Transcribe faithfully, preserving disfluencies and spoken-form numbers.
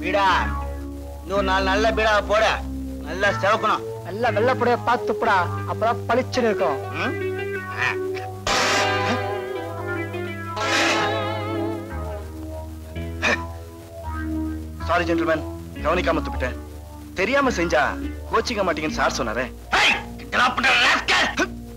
பீடா, இன்னொரு நாலு நல்ல பீடா போட, நல்லா செவக்கணும். நல்லா வெள்ளப்படியா பார்த்துப்படா, அப்புறம் பளிச்சுன்னு இருக்கும். சாரி ஜென்டில்மேன், கவனிக்காம துப்பிட்டேன். தெரியாம செஞ்சா கோச்சிக்க மாட்டீங்கன்னு சார் சொன்னாரே.